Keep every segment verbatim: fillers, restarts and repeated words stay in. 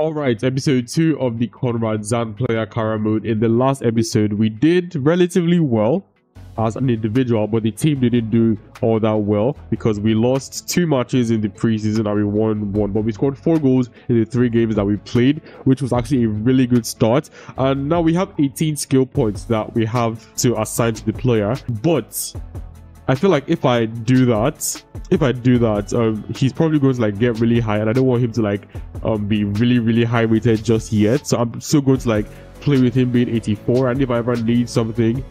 Alright, episode two of the Conrad Zan player career mode. In the last episode, we did relatively well as an individual, but the team didn't do all that well because we lost two matches in the preseason and we won one. But we scored four goals in the three games that we played, which was actually a really good start. And now we have eighteen skill points that we have to assign to the player. But I feel like if I do that, if I do that, um, he's probably going to like get really high, and I don't want him to like um, be really, really high rated just yet. So I'm still going to like play with him being eighty-four, and if I ever need something,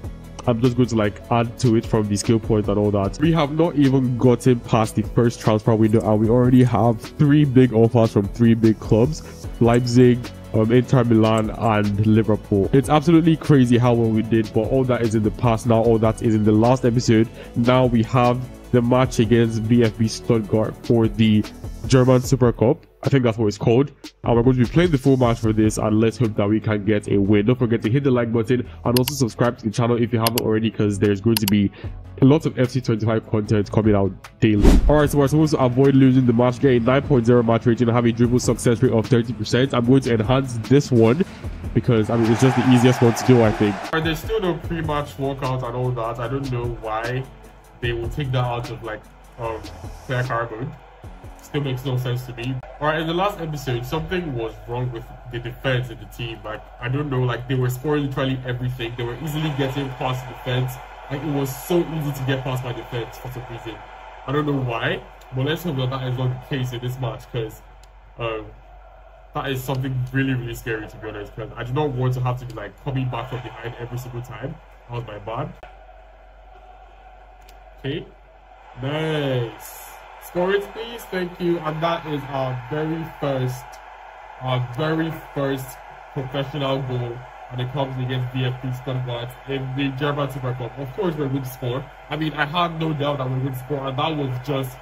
I'm just going to like add to it from the skill points and all that. We have not even gotten past the first transfer window, and we already have three big offers from three big clubs: Leipzig, Um, Inter Milan and Liverpool. It's absolutely crazy how well we did, but all that is in the past now. All that is in the last episode. Now we have the match against VfB Stuttgart for the German Super Cup. I think that's what it's called. And we're going to be playing the full match for this, and let's hope that we can get a win. Don't forget to hit the like button and also subscribe to the channel if you haven't already, because there's going to be a lot of F C twenty-five content coming out daily. Alright, so we're supposed to avoid losing the match, get a nine point zero match rating and have a dribble success rate of thirty percent. I'm going to enhance this one because I mean it's just the easiest one to do, I think. Alright, there's still no pre-match workout and all that. I don't know why they will take that out of like um player career mode. Still makes no sense to me. Alright, in the last episode, something was wrong with the defense in the team. Like, I don't know, like they were scoring literally everything. They were easily getting past defense. Like, it was so easy to get past my defense for some reason. I don't know why, but let's hope that that is not the case in this match, because um, that is something really, really scary, to be honest, because I do not want to have to be like coming back from behind every single time. That was my bad. Okay. Nice. Score it, please. Thank you. And that is our very first, our very first professional goal. And it comes against V F B Stuttgart in the German Super Cup. Of course, we're going to score. I mean, I had no doubt that we were going to score, and that was just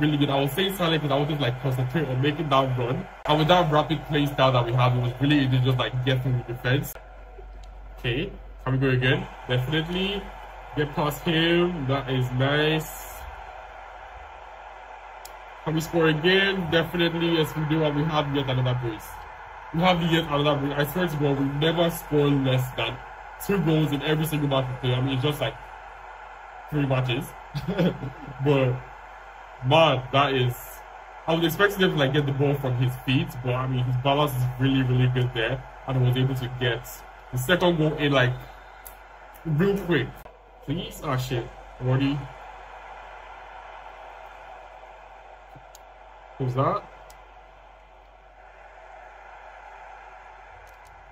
really good. I was saying silent because I was just like concentrating on making that run. And with that rapid play style that we have, it was really easy to just like get through the defense. Okay, can we go again? Definitely. Get past him. That is nice. Can we score again? Definitely. Yes, we do. And we have yet another brace. We have yet another brace. I swear to God, we never score less than two goals in every single match we play. I mean, it's just like three matches. But, man, that is... I was expecting him to like get the ball from his feet, but I mean, his balance is really, really good there. And was able to get the second goal in like real quick. Please, ah shit, already. Who's that?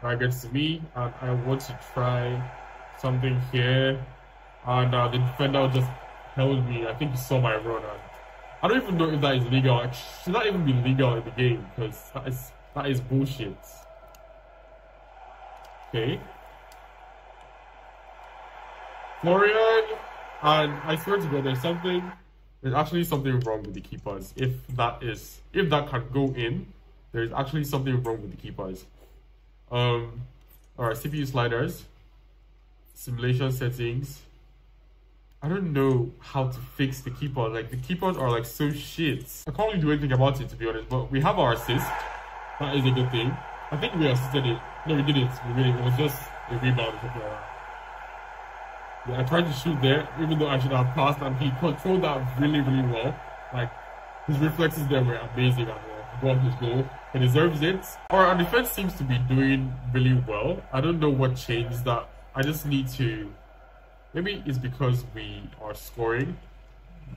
That gets to me, and I want to try something here. And uh, the defender just held me. I think he saw my run. And I don't even know if that is legal. It should not even be legal in the game, because that is that is bullshit. Okay. Florian, and I swear to God, there's something, there's actually something wrong with the keepers. If that is, if that can go in, there's actually something wrong with the keepers. Um, alright, C P U sliders, simulation settings. I don't know how to fix the keeper. Like, the keepers are like so shit. I can't really do anything about it, to be honest, but we have our assist. That is a good thing. I think we assisted it. No, we didn't. We really, it was just a rebound. Yeah, I tried to shoot there, even though I should have passed, and he controlled that really, really well. Like, his reflexes there were amazing, and uh, he got his goal. He deserves it. Alright, our defense seems to be doing really well. I don't know what changed that. I just need to... Maybe it's because we are scoring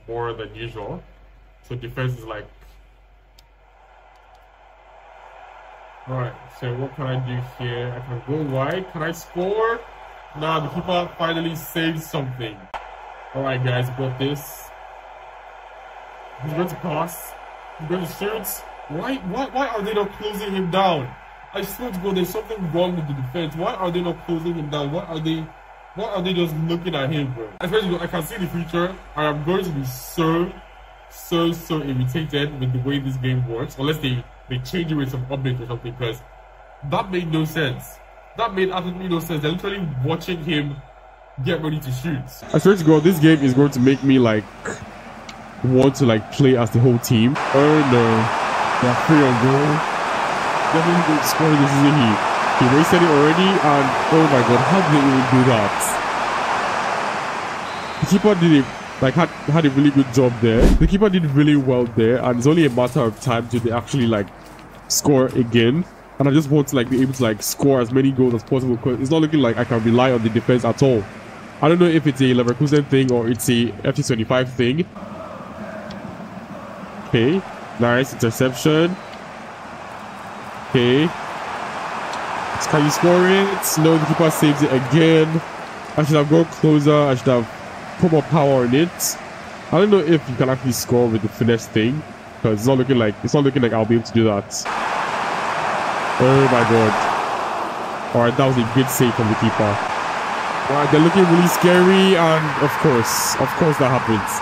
more than usual. So defense is like... Alright, so what can I do here? I can go wide. Can I score? Nah, the keeper finally saved something. Alright guys, got this. He's going to pass. He's going to shoot. Why, why, why are they not closing him down? I swear to God, there's something wrong with the defense. Why are they not closing him down? Why are they, why are they just looking at him, bro? I swear to God, I can see the future. I am going to be so, so, so irritated with the way this game works. Unless they, they change it with some update or something, because that made no sense. That made absolutely no sense. They're literally watching him get ready to shoot. I swear to God, this game is going to make me like want to like play as the whole team. Oh no, they're free on goal. doesn't score this is a he. He wasted it already, and oh my god, how did he do that? The keeper did it, like had had a really good job there. The keeper did really well there, and it's only a matter of time till they actually like score again. And I just want to like be able to like score as many goals as possible, because it's not looking like I can rely on the defense at all. I don't know if it's a Leverkusen thing or it's a F C twenty-five thing. Okay, nice interception. Okay, can you score it? No, the keeper saves it again. I should have gone closer. I should have put more power on it. I don't know if you can actually score with the finesse thing, because it's not looking like it's not looking like I'll be able to do that. Oh my god! All right, that was a good save from the keeper. Wow, they're looking really scary, and of course, of course that happens.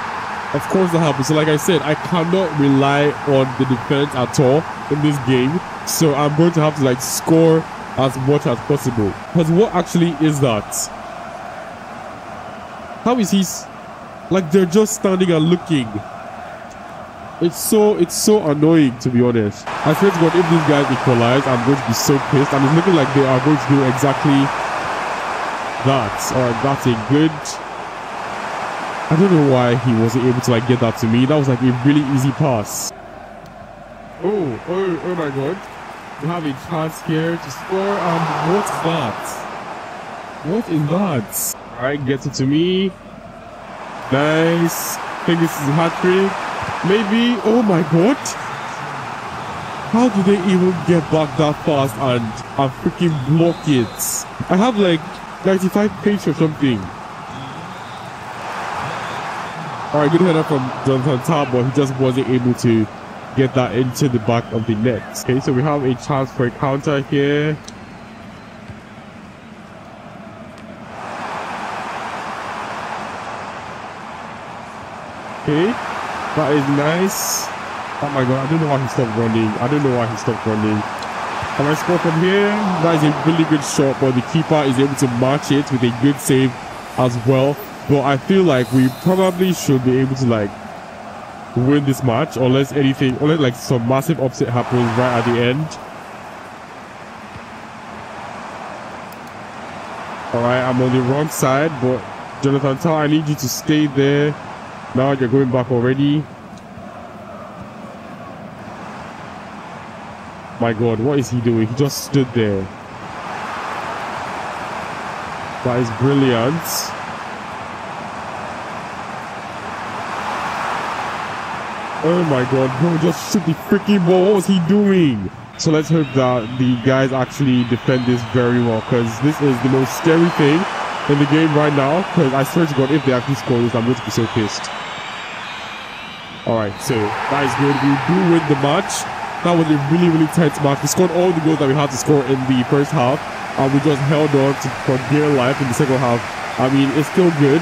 Of course that happens. So like I said, I cannot rely on the defense at all in this game. So I'm going to have to like score as much as possible. Because what actually is that? How is he? Like they're just standing and looking. It's so, it's so annoying, to be honest. I swear to God, if these guys equalize, I'm going to be so pissed. And it's looking like they are going to do exactly that. All right, that's a good. I don't know why he wasn't able to like get that to me. That was like a really easy pass. Oh, oh, oh my god. We have a chance here to score. And what's that? What is that? All right, get it to me. Nice. I think this is a hat trick. Maybe. Oh my god. How do they even get back that fast and and freaking block it? I have like ninety-five pace or something. Alright, good header from Jonathan Tarr, but he just wasn't able to get that into the back of the net. Okay, so we have a chance for a counter here. Okay, that is nice. Oh my god, I don't know why he stopped running. I don't know why he stopped running. Can I score from here? That is a really good shot, but the keeper is able to match it with a good save as well. But I feel like we probably should be able to like win this match, unless anything, unless like some massive upset happens right at the end. Alright, I'm on the wrong side, but Jonathan Tarr, I need you to stay there. Now you're going back already. My god, what is he doing? He just stood there. That is brilliant. Oh my god, bro, just shoot the freaking ball. What was he doing? So let's hope that the guys actually defend this very well, because this is the most scary thing in the game right now, because I swear to god, if they actually score this, I'm going to be so pissed. Alright, so that is good. We do win the match. That was a really, really tight match. We scored all the goals that we had to score in the first half, and we just held on to, for dear life in the second half. I mean, it's still good.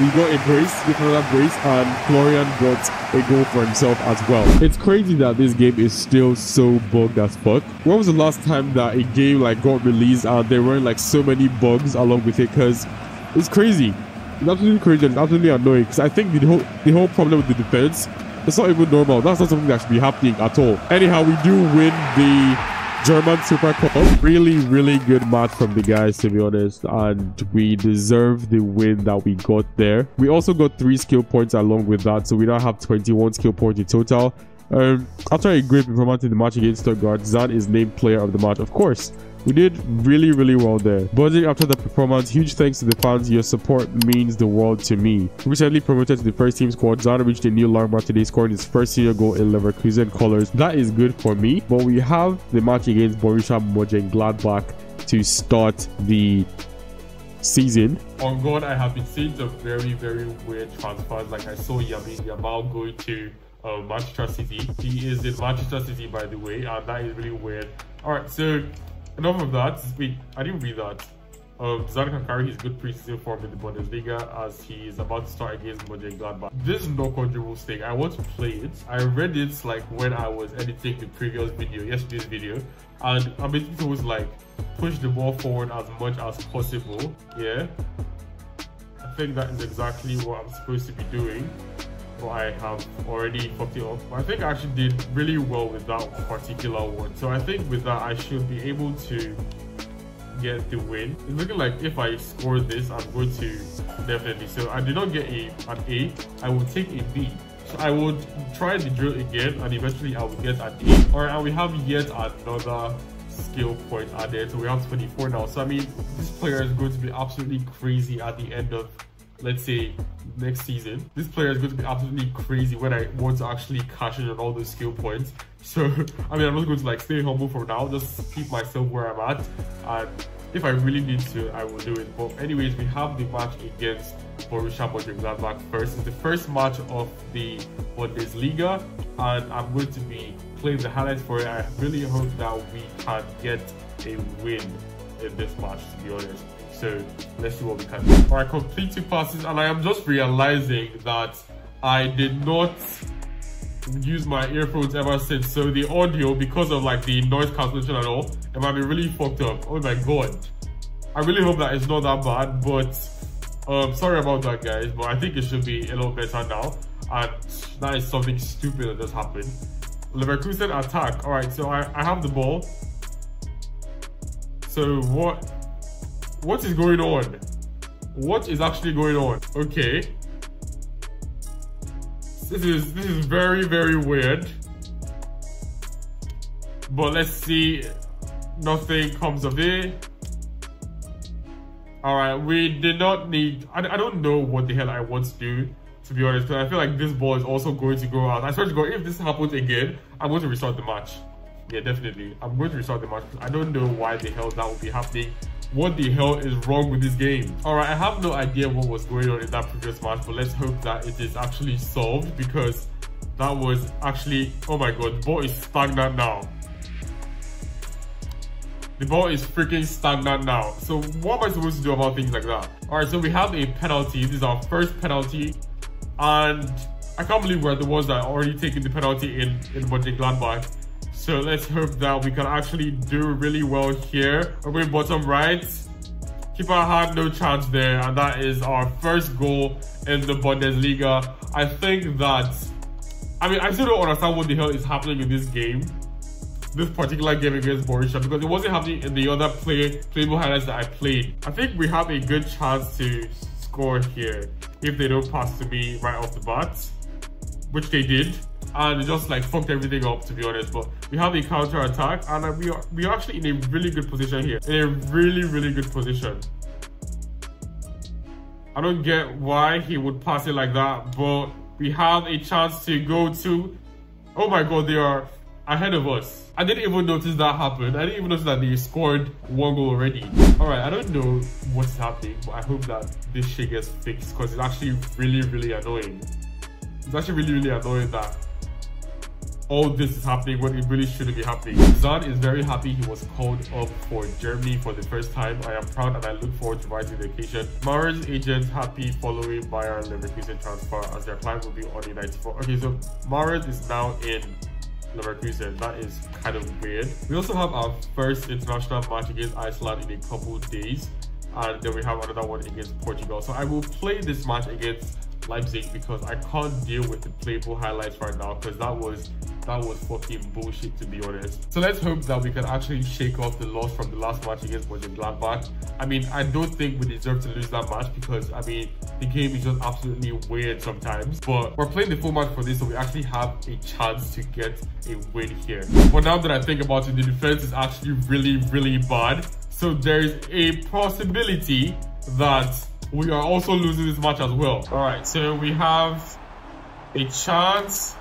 We got a brace, we got another brace, and Florian got a goal for himself as well. It's crazy that this game is still so bugged as fuck. When was the last time that a game like got released and there weren't like so many bugs along with it? Because it's crazy. It's absolutely crazy and absolutely annoying. Because I think the whole the whole problem with the defense, it's not even normal. That's not something that should be happening at all. Anyhow, we do win the German Super Cup. Really, really good match from the guys, to be honest. And we deserve the win that we got there. We also got three skill points along with that. So we now have twenty-one skill points in total. Um, after a great performance in the match against Stuttgart, Zan is named player of the match, of course. We did really, really well there. Buzzing after the performance, huge thanks to the fans. Your support means the world to me. Recently promoted to the first team squad, Zan reached a new landmark today, scoring his first senior goal in Leverkusen colors. That is good for me. But we have the match against Borussia Mönchengladbach to start the season. On God, I have been seeing some very, very weird transfers. Like I saw Yamin Yamal going to uh, Manchester City. He is in Manchester City, by the way, and that is really weird. All right, so enough of that. Wait, I didn't read that. Um, Zan can carry his good preseason form in the Bundesliga as he is about to start against Mönchengladbach. This knockout dribbles thing, I want to play it. I read it like when I was editing the previous video, yesterday's video, and I'm basically was like push the ball forward as much as possible. Yeah, I think that is exactly what I'm supposed to be doing. example, I have already forty off. I think I actually did really well with that particular award. So I think with that, I should be able to get the win. It's looking like if I score this, I'm going to definitely. So I did not get a, an A, I will take a B. So I would try the drill again and eventually I will get an A. Alright, and we have yet another skill point added. So we have twenty-four now. So I mean, this player is going to be absolutely crazy at the end of, let's say, next season. This player is going to be absolutely crazy when I want to actually cash in on all those skill points. So I mean, I'm just going to like stay humble for now, just keep myself where I'm at, and if I really need to, I will do it. But anyways, we have the match against Borussia Mönchengladbach first. It's the first match of the Bundesliga, and I'm going to be playing the highlights for it. I really hope that we can get a win in this match, to be honest. So let's see what we can do. All right, complete two passes, and I am just realizing that I did not use my earphones ever since, so the audio, because of like the noise cancellation and all, it might be really fucked up. Oh my god, I really hope that it's not that bad, but um sorry about that, guys, but I think it should be a lot better now. And that is something stupid that just happened. Leverkusen attack. All right, so i i have the ball. So what what is going on? What is actually going on? Okay, This is this is very, very weird. But let's see. Nothing comes of it. Alright, we did not need... I, I don't know what the hell I want to do, to be honest, because I feel like this ball is also going to go out. I swear to God, if this happens again, I'm going to restart the match. Yeah, definitely. I'm going to restart the match. I don't know why the hell that would be happening. What the hell is wrong with this game? All right, I have no idea what was going on in that previous match, but let's hope that it is actually solved, because that was actually... Oh my god, the ball is stagnant now. The ball is freaking stagnant now. So what am I supposed to do about things like that? All right, so we have a penalty. This is our first penalty, and I can't believe we're the ones that are already taking the penalty in in Mönchengladbach. So let's hope that we can actually do really well here. Okay, bottom right. Keeper had no chance there, and that is our first goal in the Bundesliga. I think that... I mean, I still don't understand what the hell is happening in this game. This particular game against Borussia, because it wasn't happening in the other play, playable highlights that I played. I think we have a good chance to score here if they don't pass to me right off the bat, which they did. And it just like fucked everything up, to be honest. But we have a counter attack, and we are we are actually in a really good position here. In a really, really good position. I don't get why he would pass it like that, but we have a chance to go to... Oh my god, they are ahead of us. I didn't even notice that happened. I didn't even notice that they scored one goal already. All right, I don't know what's happening, but I hope that this shit gets fixed, because it's actually really, really annoying. It's actually really, really annoying that all this is happening when it really shouldn't be happening. Zan is very happy he was called up for Germany for the first time. I am proud and I look forward to rising the occasion. Mahrez agents happy following Bayer Leverkusen transfer, as their client will be on the ninety-four. Okay, so Mahrez is now in Leverkusen. That is kind of weird. We also have our first international match against Iceland in a couple days, and then we have another one against Portugal. So I will play this match against Leipzig, because I can't deal with the playable highlights right now, because that was that was fucking bullshit, to be honest. So let's hope that we can actually shake off the loss from the last match against Mönchengladbach. I mean, I don't think we deserve to lose that match, because I mean, the game is just absolutely weird sometimes, but we're playing the full match for this, so we actually have a chance to get a win here. But now that I think about it, the defense is actually really, really bad, so there is a possibility that we are also losing this match as well. All right, so we have a chance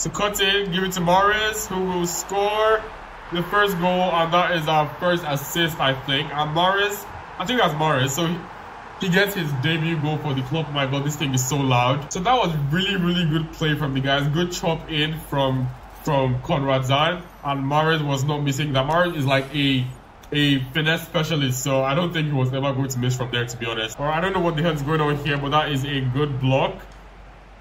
to cut in, give it to Morris, who will score the first goal, and that is our first assist, I think. And Morris, I think that's Morris, so he, he gets his debut goal for the club. Oh my god, this thing is so loud. So that was really, really good play from the guys. Good chop in from from Conrad Zan, and Morris was not missing that. Morris is like a a finesse specialist, so I don't think he was ever going to miss from there, to be honest. Or I don't know what the hell's going on here, but that is a good block.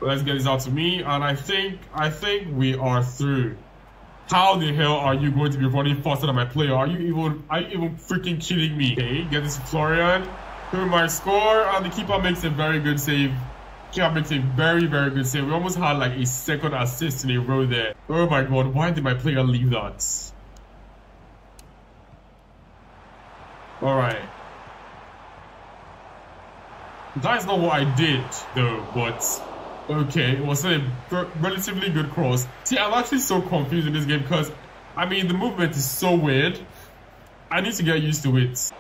Let's get this out to me, and I think I think we are through. How the hell are you going to be running faster than my player? Are you even are you even freaking kidding me? Okay, get this to Florian, who might score, and the keeper makes a very good save Kepa makes a very, very good save. We almost had like a second assist in a row there. Oh my god, why did my player leave that? Alright. That's not what I did, though, but... okay, it was a relatively good cross. See, I'm actually so confused in this game because, I mean, the movement is so weird. I need to get used to it.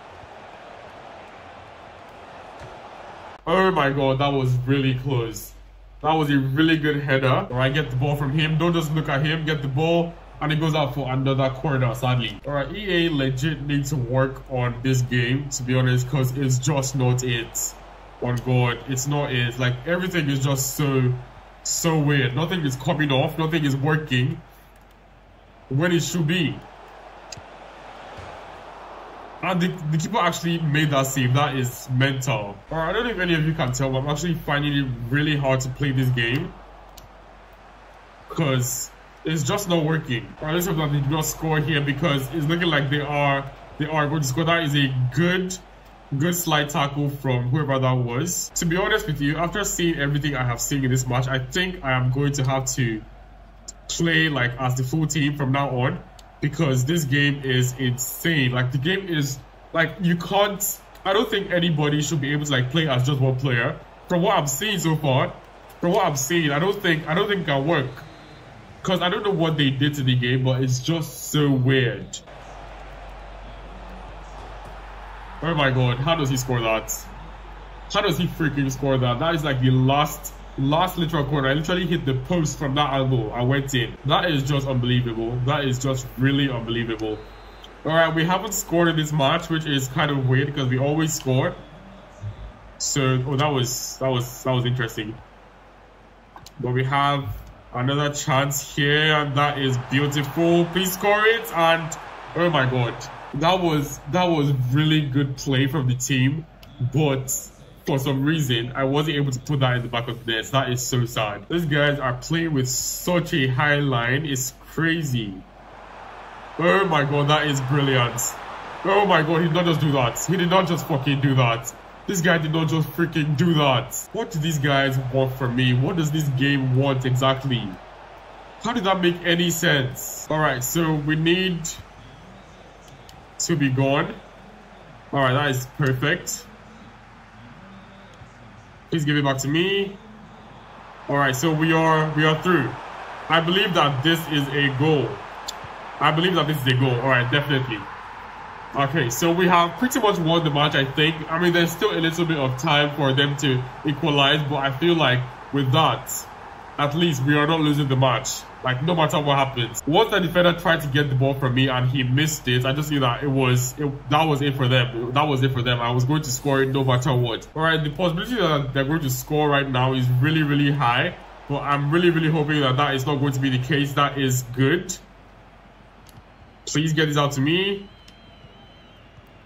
Oh my god, that was really close. That was a really good header. Alright, get the ball from him. Don't just look at him. Get the ball. And it goes out for another corner, sadly. Alright, E A legit needs to work on this game, to be honest, because it's just not it. On god, it's not it. Like, everything is just so, so weird. Nothing is coming off. Nothing is working when it should be. And the, the keeper actually made that save. That is mental. Alright, I don't know if any of you can tell, but I'm actually finding it really hard to play this game, because it's just not working. Alright, let's hope that they do not score here, because it's looking like they are they are going to score. That is a good, good slide tackle from whoever that was. To be honest with you, after seeing everything I have seen in this match, I think I am going to have to play like as the full team from now on, because this game is insane. Like, the game is like, you can't, I don't think anybody should be able to like play as just one player. From what I'm seeing so far, from what I'm seeing, I don't think I don't think it can work, because I don't know what they did to the game, but it's just so weird. Oh my god, how does he score that? How does he freaking score that? That is like the last, last literal corner. I literally hit the post from that angle. I went in. That is just unbelievable. That is just really unbelievable. Alright, we haven't scored in this match, which is kind of weird because we always score. So, oh, that was, that was, that was interesting. But we have another chance here, and that is beautiful. Please score it, and oh my god. That was that was really good play from the team, but for some reason I wasn't able to put that in the back of the net. That is so sad. These guys are playing with such a high line. It's crazy. Oh my god, that is brilliant. Oh my god, he did not just do that. He did not just fucking do that. This guy did not just freaking do that. What do these guys want from me? What does this game want exactly? How did that make any sense? All right, so we need to be gone. Alright, that is perfect. Please give it back to me. Alright, so we are we are through. I believe that this is a goal. I believe that this is a goal. Alright, definitely. Okay, so we have pretty much won the match, I think. I mean, there's still a little bit of time for them to equalize, but I feel like with that, at least we are not losing the match. Like, no matter what happens. Once the defender tried to get the ball from me and he missed it, I just knew that it was, it, that was it for them. That was it for them. I was going to score it no matter what. Alright, the possibility that they're going to score right now is really, really high. But I'm really, really hoping that that is not going to be the case. That is good. Please get this out to me.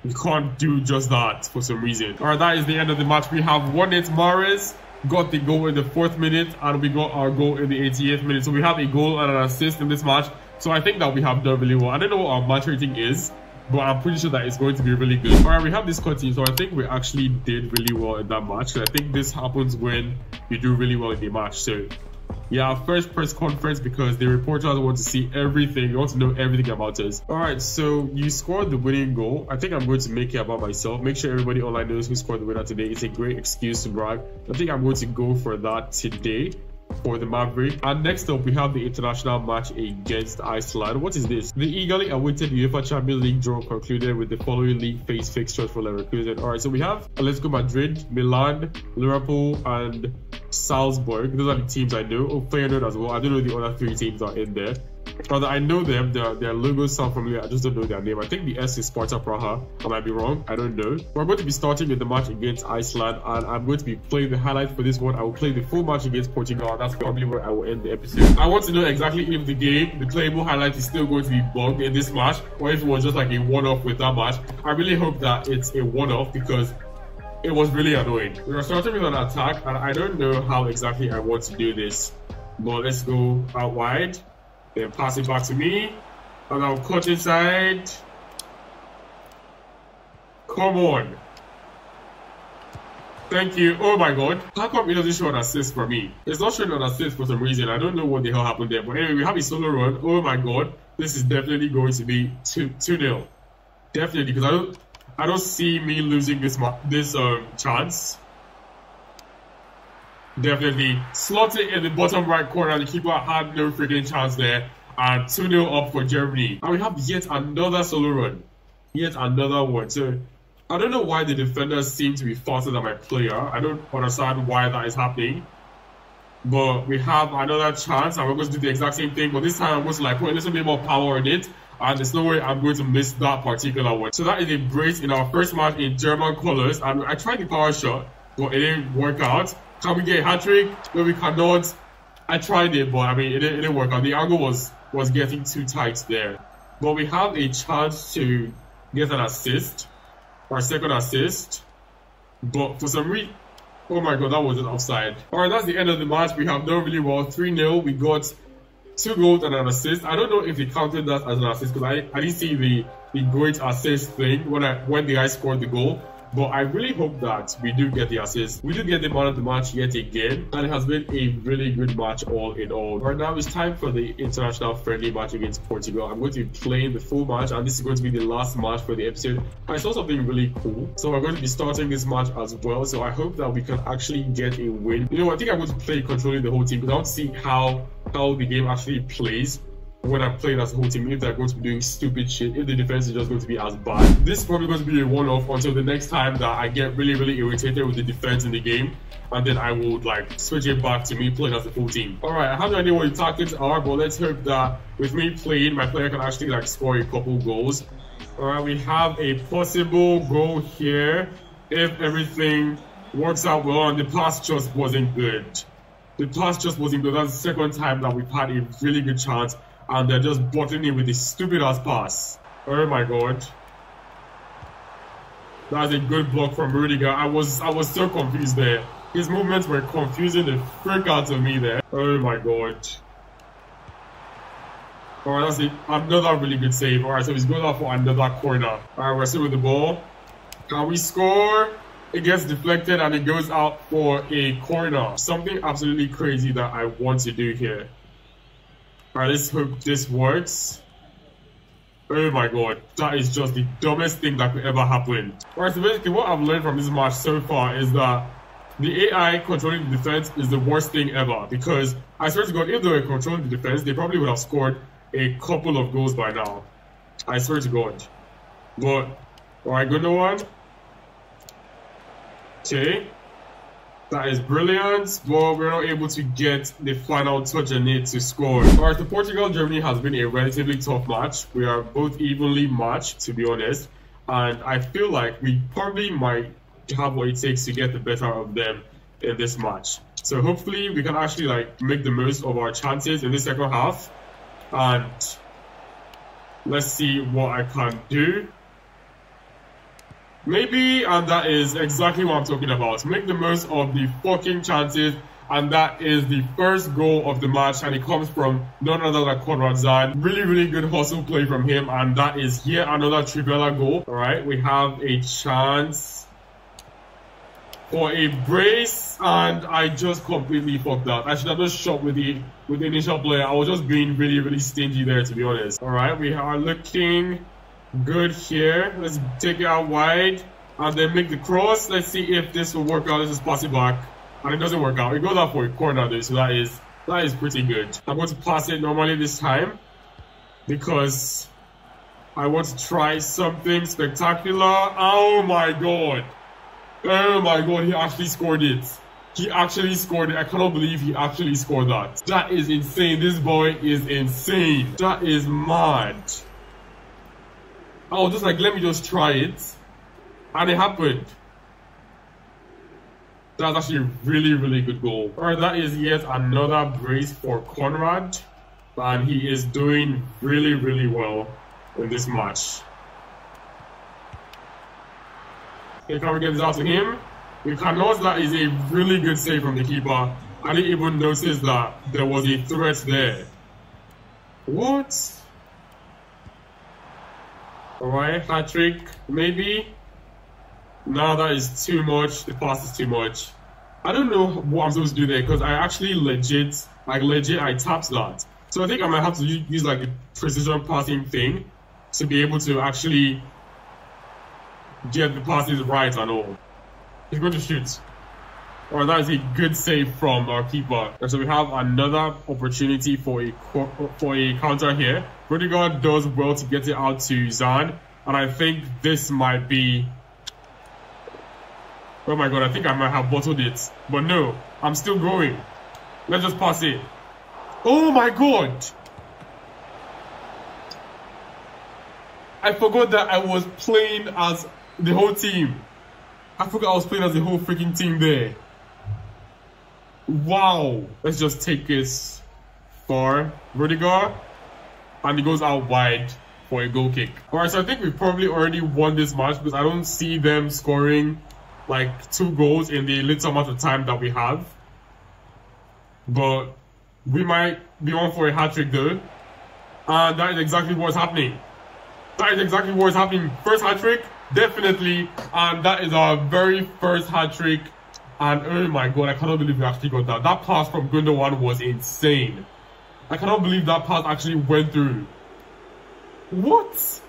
You can't do just that for some reason. Alright, that is the end of the match. We have won it. Mahrez got the goal in the fourth minute, and we got our goal in the eighty-eighth minute. So we have a goal and an assist in this match. So I think that we have done really well. I don't know what our match rating is, but I'm pretty sure that it's going to be really good. All right, we have this cutting, so I think we actually did really well in that match. So I think this happens when you do really well in the match. So yeah, our first press conference, because the reporters want to see everything. They want to know everything about us. All right, so you scored the winning goal. I think I'm going to make it about myself. Make sure everybody online knows who scored the winner today. It's a great excuse to brag. I think I'm going to go for that today for the Maverick. And next up, we have the international match against Iceland. What is this? The eagerly awaited UEFA Champions League draw concluded with the following league phase fixtures for Leverkusen. All right, so we have Atletico Madrid, Milan, Liverpool, and Salzburg. Those are the teams I know. Oh, Florian as well. I don't know the other three teams are in there. Rather, I know them. Their, their logos sound familiar. I just don't know their name. I think the S is Sparta Praha. I might be wrong. I don't know. We're going to be starting with the match against Iceland, and I'm going to be playing the highlights for this one. I will play the full match against Portugal. That's probably where I will end the episode. I want to know exactly if the game, the playable highlight, is still going to be bugged in this match, or if it was just like a one-off with that match. I really hope that it's a one-off, because it was really annoying. We were starting with an attack, and I don't know how exactly I want to do this. But let's go out wide, then pass it back to me, and I'll cut inside. Come on. Thank you. Oh my god. How come it doesn't show an assist for me? It's not showing an assist for some reason. I don't know what the hell happened there. But anyway, we have a solo run. Oh my god. This is definitely going to be two nil. Definitely, because I don't I don't see me losing this this um chance. Definitely. Slotted in the bottom right corner. The keeper had no freaking chance there. And two nil up for Germany. And we have yet another solo run. Yet another one. So I don't know why the defenders seem to be faster than my player. I don't understand why that is happening. But we have another chance, and we're going to do the exact same thing. But this time I'm going to like put a little bit more power in it. And there's no way I'm going to miss that particular one. So that is a brace in our first match in German colours. And I tried the power shot, but it didn't work out. Can we get a hat-trick? No, we cannot. I tried it, but I mean, it didn't, it didn't work out. The angle was, was getting too tight there. But we have a chance to get an assist. Our second assist. But for some reason... Oh my god, that was an offside. Alright, that's the end of the match. We have done really well. three nil. We got two goals and an assist. I don't know if they counted that as an assist, because I, I didn't see the, the great assist thing when, I, when the guy scored the goal. But I really hope that we do get the assist. We do get the man of the match yet again. And it has been a really good match all in all. Right now, it's time for the international friendly match against Portugal. I'm going to be playing the full match. And this is going to be the last match for the episode. I saw something really cool. So I'm going to be starting this match as well. So I hope that we can actually get a win. You know, I think I'm going to play controlling the whole team, because I want to see how, how the game actually plays when I play as a whole team, if they're going to be doing stupid shit, if the defense is just going to be as bad. This is probably going to be a one-off until the next time that I get really, really irritated with the defense in the game, and then I will like switch it back to me playing as a full team. All right, I have no idea what the tactics are, but let's hope that with me playing, my player can actually like score a couple goals. All right, we have a possible goal here if everything works out well, and the pass just wasn't good. The pass just wasn't good. That's the second time that we've had a really good chance. And they're just bottling it with this stupid ass pass. Oh my god. That's a good block from Rudiger. I was I was so confused there. His movements were confusing the frick out of me there. Oh my god. Alright, that's it. Another really good save. Alright, so he's going out for another corner. Alright, we're still with the ball. Can we score? It gets deflected and it goes out for a corner. Something absolutely crazy that I want to do here. Alright, let's hope this works. Oh my god, that is just the dumbest thing that could ever happen. Alright, so basically what I've learned from this match so far is that the A I controlling the defense is the worst thing ever. Because I swear to god, if they were controlling the defense, they probably would have scored a couple of goals by now. I swear to god. But, alright, Gundogan. Okay. That is brilliant, but we're not able to get the final touch and need to score. Alright, so Portugal-Germany has been a relatively tough match. We are both evenly matched, to be honest. And I feel like we probably might have what it takes to get the better of them in this match. So hopefully we can actually like make the most of our chances in the second half. And let's see what I can do. Maybe, and that is exactly what I'm talking about. Make the most of the fucking chances, and that is the first goal of the match, and it comes from none other than Conrad Zan. Really, really good hustle play from him, and that is here another Trivella goal. All right, we have a chance for a brace, and I just completely fucked up. I should have just shot with the with the initial player. I was just being really, really stingy there, to be honest. All right, we are looking good here. Let's take it out wide and then make the cross. Let's see if this will work out. Let's just pass it back, and it doesn't work out. It goes out for a corner though, so that is that is pretty good. I'm going to pass it normally this time because I want to try something spectacular. Oh my god! Oh my god! He actually scored it. He actually scored it. I cannot believe he actually scored that. That is insane. This boy is insane. That is mad. I was just like, let me just try it, and it happened. That was actually a really, really good goal. Alright, that is yet another brace for Conrad, and he is doing really, really well in this match. Okay, can we get this out to him? We cannot. That is a really good save from the keeper. I didn't even notice that there was a threat there. What? Alright, hat-trick, maybe. Nah, that is too much. The pass is too much. I don't know what I'm supposed to do there, because I actually legit, like legit, I tapped that. So I think I might have to use like a precision passing thing to be able to actually get the passes right and all. He's going to shoot. Alright, that is a good save from our keeper. And so we have another opportunity for a for a counter here. Rudiger does well to get it out to Zan. And I think this might be... Oh my god, I think I might have bottled it. But no, I'm still going. Let's just pass it. Oh my god! I forgot that I was playing as the whole team. I forgot I was playing as the whole freaking team there. Wow. Let's just take this for Rudiger. And it goes out wide for a goal kick. Alright, so I think we probably already won this match because I don't see them scoring like two goals in the little amount of time that we have. But we might be on for a hat-trick though. And that is exactly what's happening. That is exactly what's happening. First hat-trick, definitely. And that is our very first hat-trick. And oh my god, I cannot believe we actually got that. That pass from Gundogan was insane. I cannot believe that pass actually went through. What?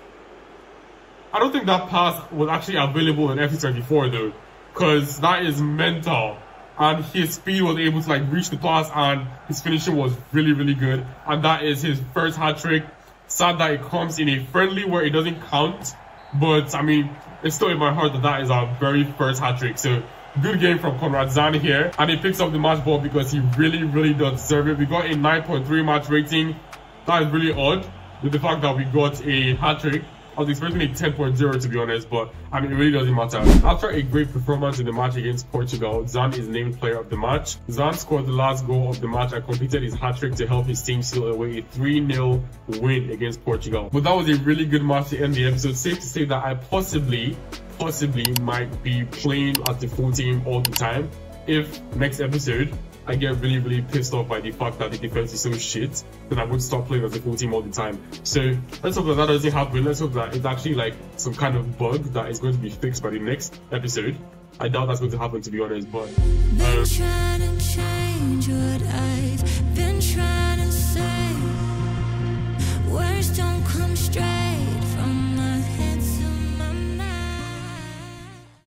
I don't think that pass was actually available in F C twenty-four though. Because that is mental. And his speed was able to like reach the pass and his finishing was really, really good. And that is his first hat-trick. Sad that it comes in a friendly where it doesn't count. But, I mean, it's still in my heart that that is our very first hat-trick. So, good game from Conrad Zan here. And he picks up the match ball because he really, really does deserve it. We got a nine point three match rating. That is really odd with the fact that we got a hat-trick. I was expecting a ten point zero to be honest, but I mean, it really doesn't matter. After a great performance in the match against Portugal, Zan is named player of the match. Zan scored the last goal of the match and completed his hat-trick to help his team seal away a three nil win against Portugal. But that was a really good match to end the episode. Safe to say that I possibly, possibly might be playing as the full team all the time if next episode I get really, really pissed off by the fact that the defense is so shit, then I would stop playing as a full team all the time. So let's hope that that doesn't happen. Let's hope that it's actually like some kind of bug that is going to be fixed by the next episode. I doubt that's going to happen, to be honest, but... Um